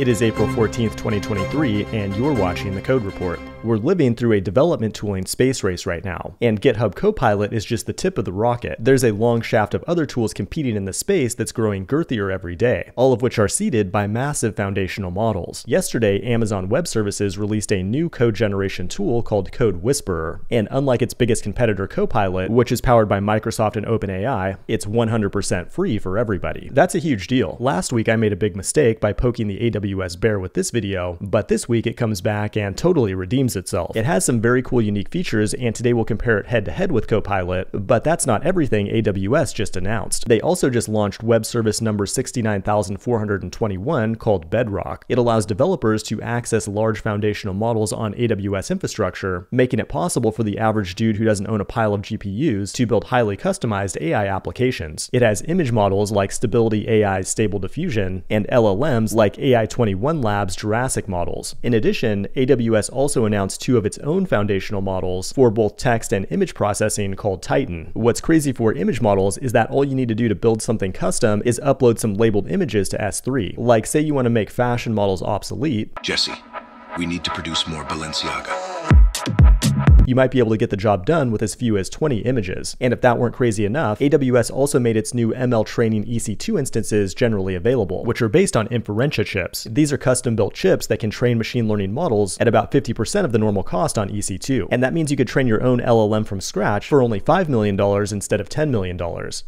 It is April 14th, 2023, and you're watching The Code Report. We're living through a development tooling space race right now, and GitHub Copilot is just the tip of the rocket. There's a long shaft of other tools competing in the space that's growing girthier every day, all of which are seeded by massive foundational models. Yesterday, Amazon Web Services released a new code generation tool called Code Whisperer, and unlike its biggest competitor Copilot, which is powered by Microsoft and OpenAI, it's 100% free for everybody. That's a huge deal. Last week I made a big mistake by poking the AWS bear with this video, but this week it comes back and totally redeems itself. It has some very cool unique features, and today we'll compare it head-to-head with Copilot, but that's not everything AWS just announced. They also just launched web service number 69421 called Bedrock. It allows developers to access large foundational models on AWS infrastructure, making it possible for the average dude who doesn't own a pile of GPUs to build highly customized AI applications. It has image models like Stability AI's Stable Diffusion and LLMs like AI21 Labs' Jurassic models. In addition, AWS also announced two of its own foundational models for both text and image processing called Titan. What's crazy for image models is that all you need to do to build something custom is upload some labeled images to S3. Like, say you want to make fashion models obsolete. Jesse, we need to produce more Balenciaga. You might be able to get the job done with as few as 20 images. And if that weren't crazy enough, AWS also made its new ML training EC2 instances generally available, which are based on Inferentia chips. These are custom-built chips that can train machine learning models at about 50% of the normal cost on EC2. And that means you could train your own LLM from scratch for only $5 million instead of $10 million.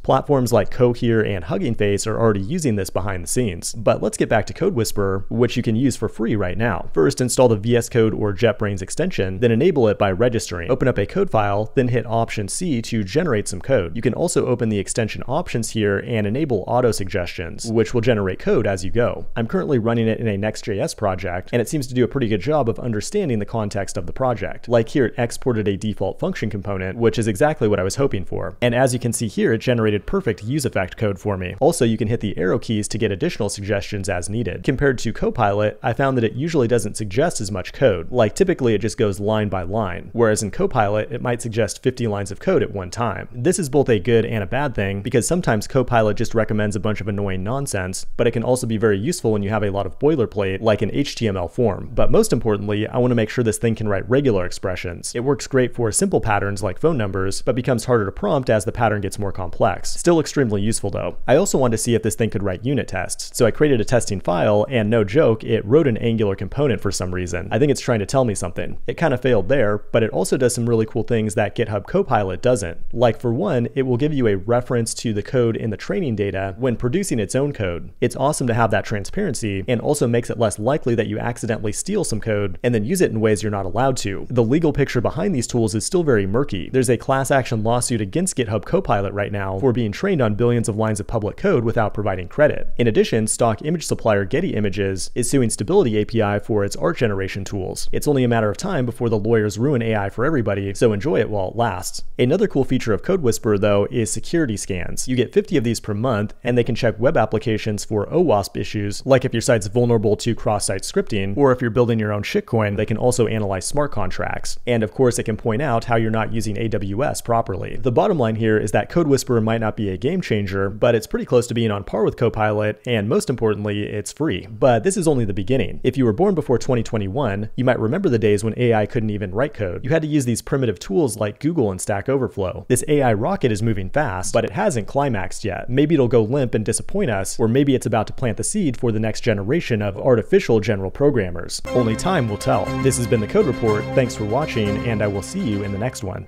Platforms like Cohere and Hugging Face are already using this behind the scenes. But let's get back to Code Whisperer, which you can use for free right now. First, install the VS Code or JetBrains extension, then enable it by registering. Open up a code file, then hit Option C to generate some code. You can also open the extension options here and enable auto suggestions, which will generate code as you go. I'm currently running it in a Next.js project, and it seems to do a pretty good job of understanding the context of the project. Like here, it exported a default function component, which is exactly what I was hoping for. And as you can see here, it generated perfect use effect code for me. Also, you can hit the arrow keys to get additional suggestions as needed. Compared to Copilot, I found that it usually doesn't suggest as much code. Like typically it just goes line by line, whereas in Copilot, it might suggest 50 lines of code at one time. This is both a good and a bad thing, because sometimes Copilot just recommends a bunch of annoying nonsense, but it can also be very useful when you have a lot of boilerplate, like an HTML form. But most importantly, I want to make sure this thing can write regular expressions. It works great for simple patterns like phone numbers, but becomes harder to prompt as the pattern gets more complex. Still extremely useful though. I also wanted to see if this thing could write unit tests, so I created a testing file, and no joke, it wrote an Angular component for some reason. I think it's trying to tell me something. It kind of failed there, but it also does some really cool things that GitHub Copilot doesn't. Like for one, it will give you a reference to the code in the training data when producing its own code. It's awesome to have that transparency, and also makes it less likely that you accidentally steal some code and then use it in ways you're not allowed to. The legal picture behind these tools is still very murky. There's a class action lawsuit against GitHub Copilot right now for being trained on billions of lines of public code without providing credit. In addition, stock image supplier Getty Images is suing Stability API for its art generation tools. It's only a matter of time before the lawyers ruin AI for everybody, so enjoy it while it lasts. Another cool feature of Code Whisperer though is security scans. You get 50 of these per month, and they can check web applications for OWASP issues, like if your site's vulnerable to cross-site scripting, or if you're building your own shitcoin. They can also analyze smart contracts. And of course, it can point out how you're not using AWS properly. The bottom line here is that Code Whisperer might not be a game changer, but it's pretty close to being on par with Copilot, and most importantly, it's free. But this is only the beginning. If you were born before 2021, you might remember the days when AI couldn't even write code. You had to use these primitive tools like Google and Stack Overflow. This AI rocket is moving fast, but it hasn't climaxed yet. Maybe it'll go limp and disappoint us, or maybe it's about to plant the seed for the next generation of artificial general programmers. Only time will tell. This has been The Code Report. Thanks for watching, and I will see you in the next one.